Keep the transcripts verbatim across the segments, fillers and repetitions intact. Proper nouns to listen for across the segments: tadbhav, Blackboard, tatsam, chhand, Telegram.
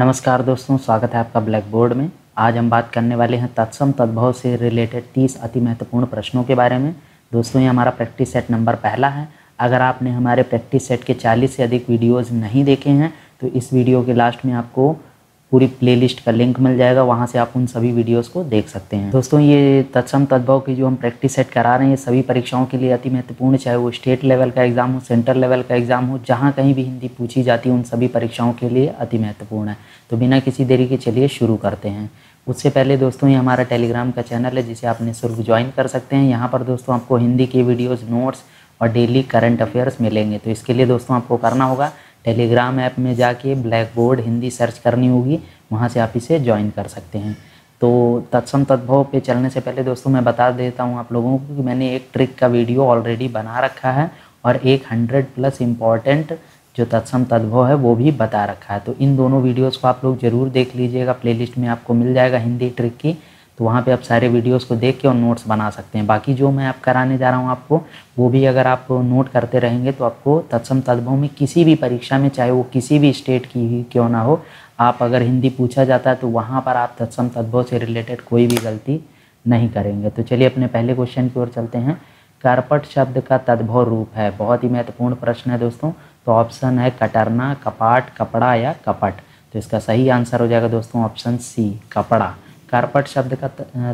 नमस्कार दोस्तों, स्वागत है आपका ब्लैकबोर्ड में। आज हम बात करने वाले हैं तत्सम तद्भव से रिलेटेड तीस अति महत्वपूर्ण प्रश्नों के बारे में। दोस्तों, ये हमारा प्रैक्टिस सेट नंबर पहला है। अगर आपने हमारे प्रैक्टिस सेट के चालीस से अधिक वीडियोस नहीं देखे हैं तो इस वीडियो के लास्ट में आपको पूरी प्लेलिस्ट का लिंक मिल जाएगा, वहाँ से आप उन सभी वीडियोस को देख सकते हैं। दोस्तों, ये तत्सम तद्भव की जो हम प्रैक्टिस सेट करा रहे हैं, ये सभी परीक्षाओं के लिए अति महत्वपूर्ण, चाहे वो स्टेट लेवल का एग्ज़ाम हो, सेंटर लेवल का एग्ज़ाम हो, जहाँ कहीं भी हिंदी पूछी जाती है, उन सभी परीक्षाओं के लिए अति महत्वपूर्ण है। तो बिना किसी देरी के चलिए शुरू करते हैं। उससे पहले दोस्तों, ये हमारा टेलीग्राम का चैनल है जिसे आप निःशुल्क ज्वाइन कर सकते हैं। यहाँ पर दोस्तों आपको हिंदी के वीडियोज़, नोट्स और डेली करंट अफेयर्स मिलेंगे। तो इसके लिए दोस्तों आपको करना होगा, टेलीग्राम ऐप में जाके ब्लैकबोर्ड हिंदी सर्च करनी होगी, वहाँ से आप इसे ज्वाइन कर सकते हैं। तो तत्सम तद्भव पे चलने से पहले दोस्तों मैं बता देता हूँ आप लोगों को कि मैंने एक ट्रिक का वीडियो ऑलरेडी बना रखा है और एक हंड्रेड प्लस इम्पॉर्टेंट जो तत्सम तद्भव है वो भी बता रखा है। तो इन दोनों वीडियोज़ को आप लोग ज़रूर देख लीजिएगा, प्लेलिस्ट में आपको मिल जाएगा हिंदी ट्रिक की। तो वहाँ पे आप सारे वीडियोस को देख के और नोट्स बना सकते हैं। बाकी जो मैं आप कराने जा रहा हूँ आपको, वो भी अगर आप नोट करते रहेंगे तो आपको तत्सम तद्भव में किसी भी परीक्षा में, चाहे वो किसी भी स्टेट की ही क्यों ना हो, आप अगर हिंदी पूछा जाता है तो वहाँ पर आप तत्सम तद्भव से रिलेटेड कोई भी गलती नहीं करेंगे। तो चलिए अपने पहले क्वेश्चन की ओर चलते हैं। कारपट शब्द का तद्भव रूप है, बहुत ही महत्वपूर्ण प्रश्न है दोस्तों। तो ऑप्शन है कटरना, कपाट, कपड़ा या कपट। तो इसका सही आंसर हो जाएगा दोस्तों ऑप्शन सी, कपड़ा। कारपट शब्द का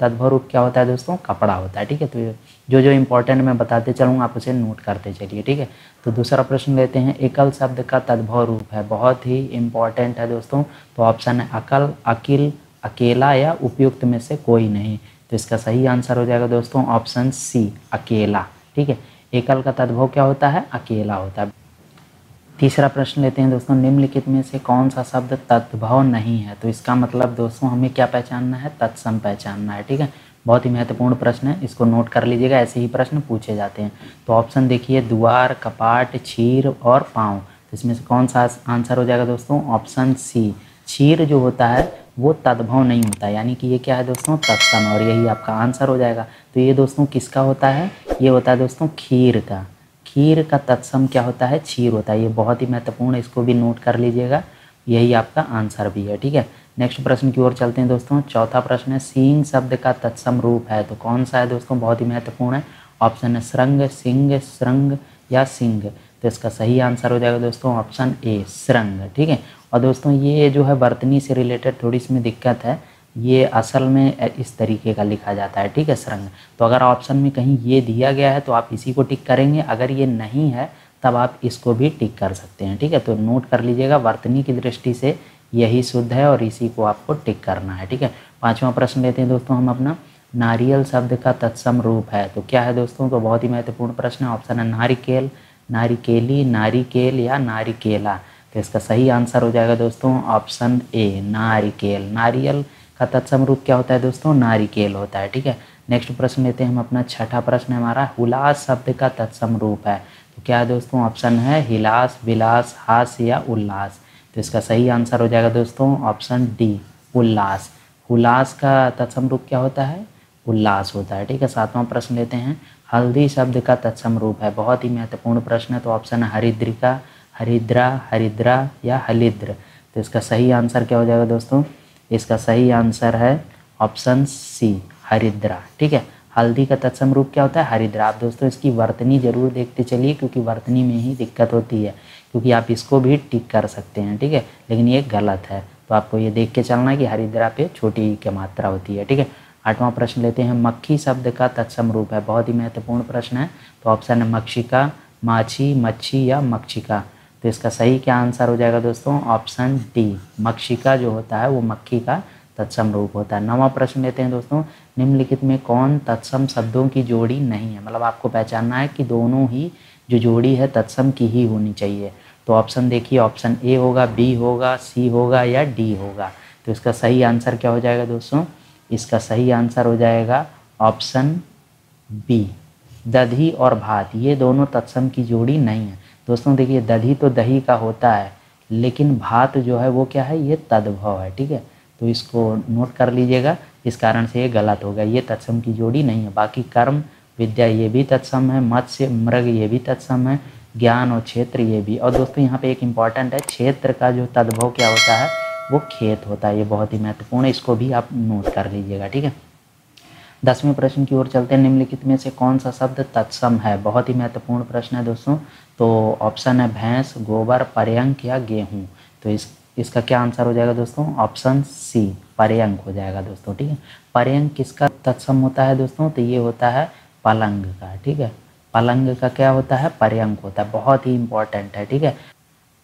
तद्भव रूप क्या होता है दोस्तों? कपड़ा होता है। ठीक है, तो जो जो इम्पोर्टेंट मैं बताते चलूँगा आप उसे नोट करते चलिए। ठीक है, तो दूसरा प्रश्न लेते हैं। एकल शब्द का तद्भव रूप है, बहुत ही इम्पोर्टेंट है दोस्तों। तो ऑप्शन है अकल, अकिल, अकेला या उपयुक्त में से कोई नहीं। तो इसका सही आंसर हो जाएगा दोस्तों ऑप्शन सी, अकेला। ठीक है, एकल का तद्भव क्या होता है? अकेला होता है। तीसरा प्रश्न लेते हैं दोस्तों। निम्नलिखित में से कौन सा शब्द तद्भव नहीं है? तो इसका मतलब दोस्तों हमें क्या पहचानना है? तत्सम पहचानना है। ठीक है, बहुत ही महत्वपूर्ण प्रश्न है, इसको नोट कर लीजिएगा, ऐसे ही प्रश्न पूछे जाते हैं। तो ऑप्शन देखिए, द्वार, कपाट, छीर और पाँव। तो इसमें से कौन सा आंसर हो जाएगा दोस्तों? ऑप्शन सी, छीर जो होता है वो तद्भव नहीं होता, यानी कि ये क्या है दोस्तों? तत्सम, और यही आपका आंसर हो जाएगा। तो ये दोस्तों किसका होता है? ये होता है दोस्तों खीर का। खीर का तत्सम क्या होता है? छीर होता है। ये बहुत ही महत्वपूर्ण है, इसको भी नोट कर लीजिएगा, यही आपका आंसर भी है। ठीक है, नेक्स्ट प्रश्न की ओर चलते हैं दोस्तों। चौथा प्रश्न है, सींग शब्द का तत्सम रूप है। तो कौन सा है दोस्तों? बहुत ही महत्वपूर्ण है। ऑप्शन है श्रृंग, सिंह, श्रृंग या सिंह। तो इसका सही आंसर हो जाएगा दोस्तों ऑप्शन ए, श्रृंग। ठीक है, और दोस्तों ये जो है बर्तनी से रिलेटेड थोड़ी इसमें दिक्कत है, ये असल में इस तरीके का लिखा जाता है। ठीक है, श्रृंग। तो अगर ऑप्शन में कहीं ये दिया गया है तो आप इसी को टिक करेंगे, अगर ये नहीं है तब आप इसको भी टिक कर सकते हैं। ठीक है, तो नोट कर लीजिएगा, वर्तनी की दृष्टि से यही शुद्ध है और इसी को आपको टिक करना है। ठीक है, पाँचवा प्रश्न लेते हैं दोस्तों हम अपना। नारियल शब्द का तत्सम रूप है, तो क्या है दोस्तों? तो बहुत ही महत्वपूर्ण प्रश्न है। ऑप्शन है नारिकेल, नारिकेली, नारिकेल या नारिकेला। तो इसका सही आंसर हो जाएगा दोस्तों ऑप्शन ए, नारिकेल। नारियल का तत्सम रूप क्या होता है दोस्तों? नारिकेल होता है। ठीक है, नेक्स्ट प्रश्न लेते हैं हम अपना। छठा प्रश्न हमारा, हुलास शब्द का तत्सम रूप है। तो क्या है दोस्तों? ऑप्शन है हिलास, विलास, हास या उल्लास। तो इसका सही आंसर हो जाएगा दोस्तों ऑप्शन डी, उल्लास। हुलास का तत्सम रूप क्या होता है? उल्लास होता है। ठीक है, सातवां प्रश्न लेते हैं। हल्दी शब्द का तत्सम रूप है, बहुत ही महत्वपूर्ण प्रश्न है। तो ऑप्शन है हरिद्रिका, हरिद्रा, हरिद्रा या हलिद्र। तो इसका सही आंसर क्या हो जाएगा दोस्तों? इसका सही आंसर है ऑप्शन सी, हरिद्रा। ठीक है, हल्दी का तत्सम रूप क्या होता है? हरिद्रा। आप दोस्तों इसकी वर्तनी ज़रूर देखते चलिए, क्योंकि वर्तनी में ही दिक्कत होती है, क्योंकि आप इसको भी टिक कर सकते हैं। ठीक है, लेकिन ये गलत है, तो आपको ये देख के चलना है कि हरिद्रा पे छोटी की मात्रा होती है। ठीक है, आठवां प्रश्न लेते हैं। मक्खी शब्द का तत्सम रूप है, बहुत ही महत्वपूर्ण प्रश्न है। तो ऑप्शन है मक्षिका, माछी, मच्छी या मक्षिका। तो इसका सही क्या आंसर हो जाएगा दोस्तों? ऑप्शन डी, मक्षिका जो होता है वो मक्खी का तत्सम रूप होता है। नवा प्रश्न लेते हैं दोस्तों। निम्नलिखित में कौन तत्सम शब्दों की जोड़ी नहीं है? मतलब आपको पहचानना है कि दोनों ही जो जोड़ी है तत्सम की ही होनी चाहिए। तो ऑप्शन देखिए, ऑप्शन ए होगा, बी होगा, सी होगा या डी होगा। तो इसका सही आंसर क्या हो जाएगा दोस्तों? इसका सही आंसर हो जाएगा ऑप्शन बी, दही और भात। ये दोनों तत्सम की जोड़ी नहीं है दोस्तों। देखिए, दही तो दही का होता है, लेकिन भात जो है वो क्या है? ये तद्भव है। ठीक है, तो इसको नोट कर लीजिएगा, इस कारण से ये गलत होगा, ये तत्सम की जोड़ी नहीं है। बाकी कर्म, विद्या ये भी तत्सम है, मत्स्य, मृग ये भी तत्सम है, ज्ञान और क्षेत्र ये भी। और दोस्तों यहाँ पे एक इम्पॉर्टेंट है, क्षेत्र का जो तद्भव क्या होता है वो खेत होता है। ये बहुत ही महत्वपूर्ण है, इसको भी आप नोट कर लीजिएगा, ठीक है। दसवें प्रश्न की ओर चलते हैं। निम्नलिखित में से कौन सा शब्द तत्सम है? बहुत ही महत्वपूर्ण प्रश्न है दोस्तों। तो ऑप्शन है भैंस, गोबर, पर्यंक या गेहूं। तो इस इसका क्या आंसर हो जाएगा दोस्तों? ऑप्शन सी पर्यंक हो जाएगा दोस्तों, ठीक है। पर्यंक किसका तत्सम होता है दोस्तों? तो ये होता है पलंग का, ठीक है। पलंग का क्या होता है? पर्यंक होता है। बहुत ही इंपॉर्टेंट है, ठीक है।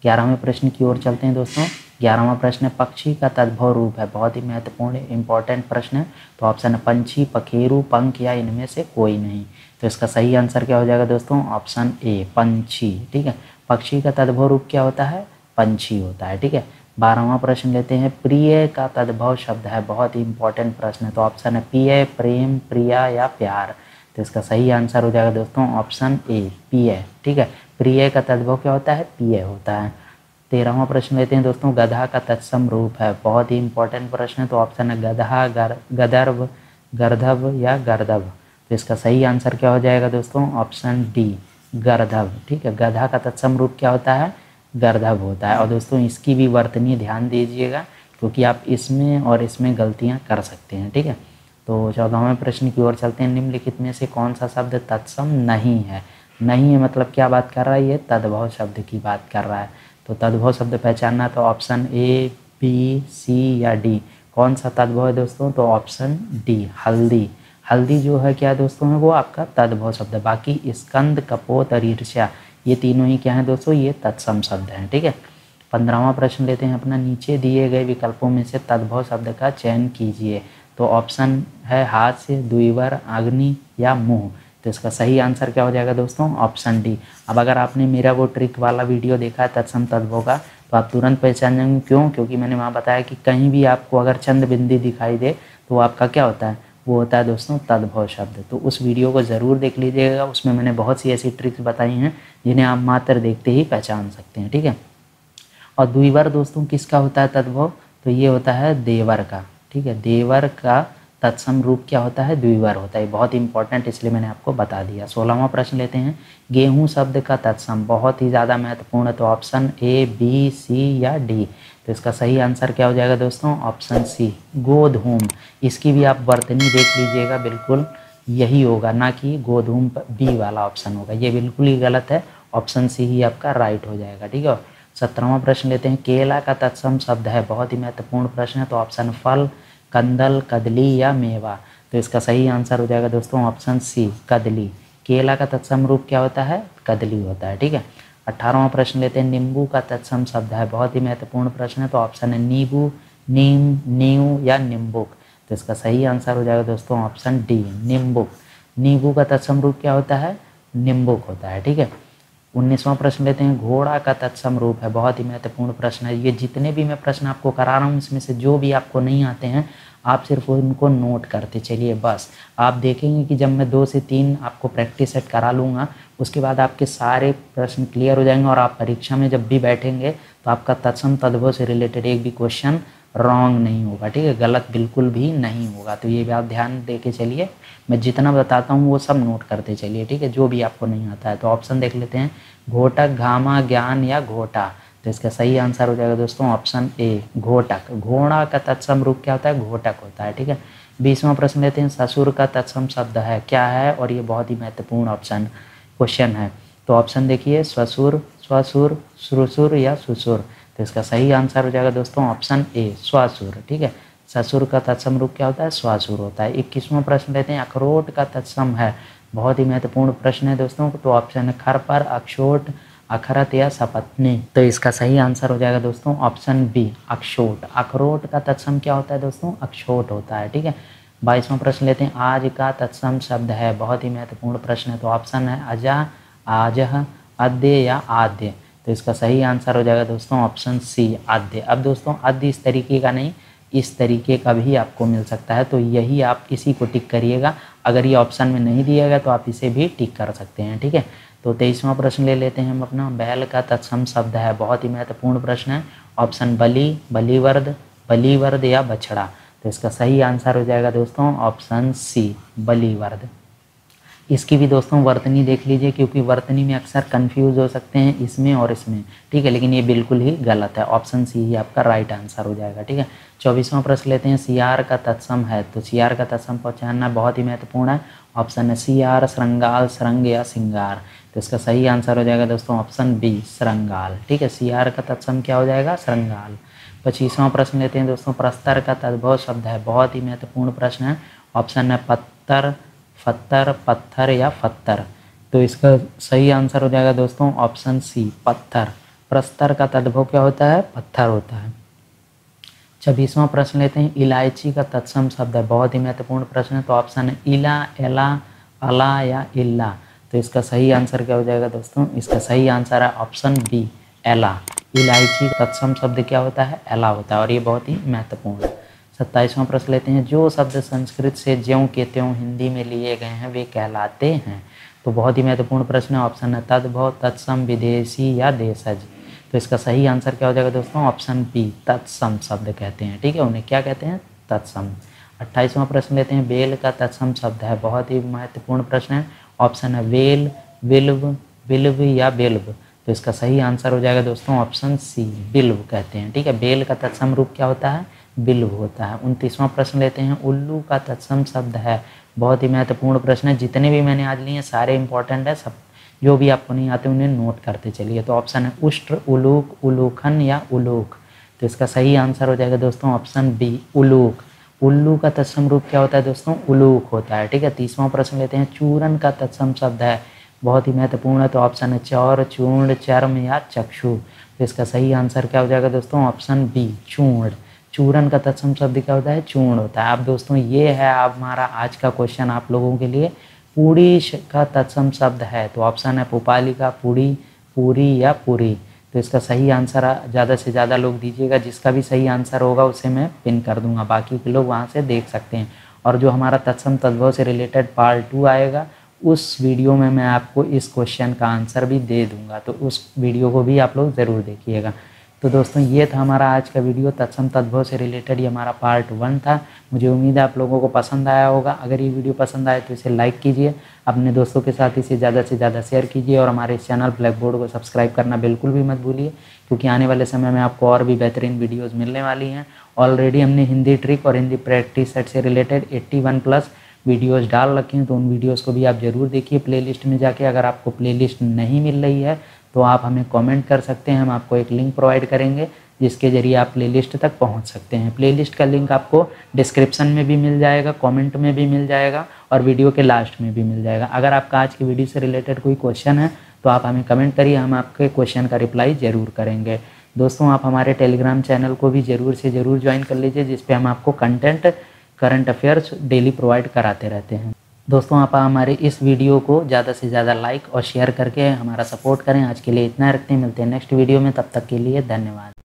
ग्यारहवें प्रश्न की ओर चलते हैं दोस्तों। ग्यारहवां प्रश्न, पक्षी का तद्भव रूप है। बहुत ही महत्वपूर्ण इंपॉर्टेंट प्रश्न है। तो ऑप्शन है पंछी, पखेरू, पंख या इनमें से कोई नहीं। तो इसका सही आंसर क्या हो जाएगा दोस्तों? ऑप्शन ए पंछी, ठीक है। पक्षी का तद्भव रूप क्या होता है? पंछी होता है, ठीक है। बारहवां प्रश्न लेते हैं। प्रिय का तद्भव शब्द है। बहुत ही इंपॉर्टेंट प्रश्न है। तो ऑप्शन है पिय, प्रेम, प्रिया या प्यार। तो इसका सही आंसर हो जाएगा दोस्तों ऑप्शन ए पिय, ठीक है। प्रिय का तद्भव क्या होता है? पिय होता है। तेरहवां प्रश्न लेते हैं दोस्तों। गधा का तत्सम रूप है। बहुत ही इंपॉर्टेंट प्रश्न है। तो ऑप्शन है गधा, गर, गदर्भ, गर्धव या गर्दभ। तो इसका सही आंसर क्या हो जाएगा दोस्तों? ऑप्शन डी गर्धव, ठीक है। गधा का तत्सम रूप क्या होता है? गर्धव होता है। और दोस्तों इसकी भी वर्तनी ध्यान दीजिएगा, क्योंकि आप इसमें और इसमें गलतियाँ कर सकते हैं, ठीक है। तो चौदहवें प्रश्न की ओर चलते हैं। निम्नलिखित में से कौन सा शब्द तत्सम नहीं है? नहीं है मतलब क्या बात कर रहा है? ये तद्भव शब्द की बात कर रहा है। तो तद्भव शब्द पहचानना। तो ऑप्शन ए, बी, सी या डी कौन सा तद्भव है दोस्तों? तो ऑप्शन डी हल्दी। हल्दी जो है क्या दोस्तों है? वो आपका तद्भव शब्द। बाकी स्कंद, कपोत और ईर्ष्या ये तीनों ही क्या है दोस्तों? ये तत्सम शब्द हैं, ठीक है। पंद्रहवां प्रश्न लेते हैं अपना। नीचे दिए गए विकल्पों में से तद्भव शब्द का चयन कीजिए। तो ऑप्शन है हास्य, द्विवर, अग्नि या मुँह। तो इसका सही आंसर क्या हो जाएगा दोस्तों? Option D. अब अगर आपने मेरा वो ट्रिक वाला वीडियो देखा है तत्सम तद्भव का, तो आप तुरंत पहचान जाएंगे। क्यों? क्योंकि मैंने वहाँ बताया कि कहीं भी आपको अगर छंद बिंदी दिखाई दे तो आपका क्या होता है? वो होता है दोस्तों तद्भव शब्द। तो उस वीडियो को ज़रूर देख लीजिएगा। उसमें मैंने बहुत सी ऐसी ट्रिक्स बताई हैं जिन्हें आप मात्र देखते ही पहचान सकते हैं, ठीक है। और द्विवर दोस्तों किसका होता है तद्भव? तो ये होता है देवर का, ठीक है। देवर का तत्सम रूप क्या होता है? द्विवर होता है। बहुत इंपॉर्टेंट, इसलिए मैंने आपको बता दिया। सोलहवां प्रश्न लेते हैं। गेहूं शब्द का तत्सम बहुत ही ज़्यादा महत्वपूर्ण है। तो ऑप्शन ए, बी, सी या डी। तो इसका सही आंसर क्या हो जाएगा दोस्तों? ऑप्शन सी गोधूम। इसकी भी आप वर्तनी देख लीजिएगा, बिल्कुल यही होगा, ना कि गोधूम बी वाला ऑप्शन होगा। ये बिल्कुल ही गलत है। ऑप्शन सी ही आपका राइट हो जाएगा, ठीक है। सत्रहवां प्रश्न लेते हैं। केला का तत्सम शब्द है। बहुत ही महत्वपूर्ण प्रश्न है। तो ऑप्शन फल, कंदल, कदली या मेवा। तो इसका सही आंसर हो जाएगा दोस्तों ऑप्शन सी कदली। केला का तत्सम रूप क्या होता है? कदली होता है, ठीक है। अठारहवां प्रश्न लेते हैं। नींबू का तत्सम शब्द है। बहुत ही महत्वपूर्ण प्रश्न है। तो ऑप्शन है नींबू, नीम, नीव या नींबुक। तो इसका सही आंसर हो जाएगा दोस्तों ऑप्शन डी नींबुक। नींबू का तत्सम रूप क्या होता है? नींबुक होता है, ठीक है। उन्नीसवां प्रश्न लेते हैं। घोड़ा का तत्सम रूप है। बहुत ही महत्वपूर्ण प्रश्न है। ये जितने भी मैं प्रश्न आपको करा रहा हूँ, इसमें से जो भी आपको नहीं आते हैं, आप सिर्फ उनको नोट करते चलिए बस। आप देखेंगे कि जब मैं दो से तीन आपको प्रैक्टिस सेट करा लूँगा, उसके बाद आपके सारे प्रश्न क्लियर हो जाएंगे। और आप परीक्षा में जब भी बैठेंगे तो आपका तत्सम तद्भव से रिलेटेड एक भी क्वेश्चन रॉन्ग नहीं होगा, ठीक है। गलत बिल्कुल भी नहीं होगा। तो ये भी आप ध्यान दे के चलिए। मैं जितना बताता हूँ वो सब नोट करते चलिए, ठीक है, जो भी आपको नहीं आता है। तो ऑप्शन देख लेते हैं। घोटक, घामा, ज्ञान या घोटा। तो इसका सही आंसर हो जाएगा दोस्तों ऑप्शन ए घोटक। घोड़ा का तत्सम रूप क्या होता है? घोटक होता है, ठीक है। बीसवां प्रश्न लेते हैं। ससुर का तत्सम शब्द है क्या है? और ये बहुत ही महत्वपूर्ण ऑप्शन क्वेश्चन है। तो ऑप्शन देखिए ससुर, स्वसुर, श्रुसुर या सुसुर। तो इसका सही आंसर हो जाएगा दोस्तों ऑप्शन ए स्वसुर, ठीक है। ससुर का तत्सम रूप क्या होता है? स्वसुर होता है। इक्कीसवां प्रश्न लेते हैं। अखरोट का तत्सम है। बहुत ही महत्वपूर्ण प्रश्न है दोस्तों। तो ऑप्शन है खरपर, अक्षोट, अखरत या सपत्नी। तो इसका सही आंसर हो जाएगा दोस्तों ऑप्शन बी अक्षोट। अखरोट का तत्सम क्या होता है दोस्तों? अक्षोट होता है, ठीक है। बाईसवां प्रश्न लेते हैं। आज का तत्सम शब्द है। बहुत ही महत्वपूर्ण प्रश्न है। तो ऑप्शन है अजा, आजह, अद्य या आद्य। तो इसका सही आंसर हो जाएगा दोस्तों ऑप्शन सी आद्य। अब दोस्तों आद्य इस तरीके का नहीं, इस तरीके का भी आपको मिल सकता है। तो यही आप इसी को टिक करिएगा। अगर ये ऑप्शन में नहीं दिया गया तो आप इसे भी टिक कर सकते हैं, ठीक है। तो तेईसवां प्रश्न ले लेते हैं हम अपना। बैल का तत्सम शब्द है। बहुत ही महत्वपूर्ण प्रश्न है। ऑप्शन बलि, बलिवर्द, बलिवर्द या बछड़ा। तो इसका सही आंसर हो जाएगा दोस्तों ऑप्शन सी बलिवर्द। इसकी भी दोस्तों वर्तनी देख लीजिए, क्योंकि वर्तनी में अक्सर कंफ्यूज हो सकते हैं इसमें और इसमें, ठीक है। लेकिन ये बिल्कुल ही गलत है, ऑप्शन सी ही आपका राइट आंसर हो जाएगा, ठीक है। चौबीसवां प्रश्न लेते हैं, सियार का तत्सम है, तो सियार का तत्सम पहचानना बहुत ही महत्वपूर्ण है। ऑप्शन है सियार, श्रृंगाल, श्रृंग या सिंगार, तो इसका सही आंसर हो जाएगा दोस्तों ऑप्शन बी श्रृंगाल, ठीक है। सियार का तत्सम क्या हो जाएगा, श्रृंगाल। पच्चीसवां प्रश्न लेते हैं दोस्तों, प्रस्तर का तद्भव शब्द है, बहुत ही महत्वपूर्ण प्रश्न है। ऑप्शन है पत्थर, फत्तर, पत्थर या फत्तर, तो इसका सही आंसर हो जाएगा दोस्तों ऑप्शन सी पत्थर। प्रस्तर का तद्भव क्या होता है, पत्थर होता है। छब्बीसवां प्रश्न लेते हैं, इलायची का तत्सम शब्द है, बहुत ही महत्वपूर्ण प्रश्न है। तो ऑप्शन है इला, एला, अला या इल्ला, तो इसका सही आंसर क्या हो जाएगा दोस्तों, इसका सही आंसर है ऑप्शन बी एला। इलायची का तत्सम शब्द क्या होता है, एला होता है, और ये बहुत ही महत्वपूर्ण है। सत्ताईसवां प्रश्न लेते हैं, जो शब्द संस्कृत से ज्यों के त्यों हिंदी में लिए गए हैं वे कहलाते हैं, तो बहुत ही महत्वपूर्ण प्रश्न है। ऑप्शन है तद्भव, तत्सम, विदेशी या देशज, तो इसका सही आंसर क्या हो जाएगा दोस्तों ऑप्शन बी तत्सम शब्द कहते हैं, ठीक है, उन्हें क्या कहते हैं, तत्सम। अट्ठाईसवां प्रश्न लेते हैं, बेल का तत्सम शब्द है, बहुत ही महत्वपूर्ण प्रश्न है। ऑप्शन है बेल, बिल्व, बिल्व या बेल्व, तो इसका सही आंसर हो जाएगा दोस्तों ऑप्शन सी बिल्व कहते हैं, ठीक है। बेल का तत्सम रूप क्या होता है, बिल्व होता है। उनतीसवां प्रश्न लेते हैं, उल्लू का तत्सम शब्द है, बहुत ही महत्वपूर्ण प्रश्न है। जितने भी मैंने आज लिए हैं सारे इंपॉर्टेंट है, सब जो भी आपको नहीं आते उन्हें नोट करते चलिए। तो ऑप्शन है उष्ट्र, उलूक, उलूखन या उलूक, तो इसका सही आंसर हो जाएगा दोस्तों ऑप्शन बी उलूक। उल्लू का तत्सम रूप क्या होता है दोस्तों, उलूक होता है, ठीक है। तीसवां प्रश्न लेते हैं, चूरन का तत्सम शब्द है, बहुत ही महत्वपूर्ण है। तो ऑप्शन है चौर, चूर्ण, चर्म या चक्षु, तो इसका सही आंसर क्या हो जाएगा दोस्तों ऑप्शन बी चूर्ण। चूरन का तत्सम शब्द क्या होता है, चूर्ण होता है। अब दोस्तों ये है आप हमारा आज का क्वेश्चन आप लोगों के लिए। पूरी का तत्सम शब्द है, तो ऑप्शन है पुपालिका, पूरी, पूरी या पूरी, तो इसका सही आंसर ज़्यादा से ज़्यादा लोग दीजिएगा। जिसका भी सही आंसर होगा उसे मैं पिन कर दूंगा, बाकी के लोग वहाँ से देख सकते हैं। और जो हमारा तत्सम तद्भव से रिलेटेड पार्ट टू आएगा उस वीडियो में मैं आपको इस क्वेश्चन का आंसर भी दे दूंगा, तो उस वीडियो को भी आप लोग ज़रूर देखिएगा। तो दोस्तों ये था हमारा आज का वीडियो, तत्सम तद्भव से रिलेटेड ये हमारा पार्ट वन था। मुझे उम्मीद है आप लोगों को पसंद आया होगा। अगर ये वीडियो पसंद आए तो इसे लाइक कीजिए, अपने दोस्तों के साथ इसे ज़्यादा से ज़्यादा शेयर कीजिए, और हमारे इस चैनल ब्लैकबोर्ड को सब्सक्राइब करना बिल्कुल भी मत भूलिए, क्योंकि आने वाले समय में आपको और भी बेहतरीन वीडियोज़ मिलने वाली हैं। ऑलरेडी हमने हिंदी ट्रिक और हिंदी प्रैक्टिस सेट से related eighty one plus videos डाल रखे हैं, तो उन वीडियोज़ को भी आप ज़रूर देखिए प्लेलिस्ट में जाके। अगर आपको प्लेलिस्ट नहीं मिल रही है तो आप हमें कमेंट कर सकते हैं, हम आपको एक लिंक प्रोवाइड करेंगे जिसके ज़रिए आप प्लेलिस्ट तक पहुंच सकते हैं। प्लेलिस्ट का लिंक आपको डिस्क्रिप्शन में भी मिल जाएगा, कमेंट में भी मिल जाएगा, और वीडियो के लास्ट में भी मिल जाएगा। अगर आपका आज की वीडियो से रिलेटेड कोई क्वेश्चन है तो आप हमें कमेंट करिए, हम आपके क्वेश्चन का रिप्लाई ज़रूर करेंगे। दोस्तों आप हमारे टेलीग्राम चैनल को भी ज़रूर से ज़रूर ज्वाइन कर लीजिए, जिसपे हम आपको content, current affairs daily provide कराते रहते हैं। दोस्तों आप हमारे इस वीडियो को ज़्यादा से ज़्यादा लाइक और शेयर करके हमारा सपोर्ट करें। आज के लिए इतना रखते हैं, मिलते हैं नेक्स्ट वीडियो में, तब तक के लिए धन्यवाद।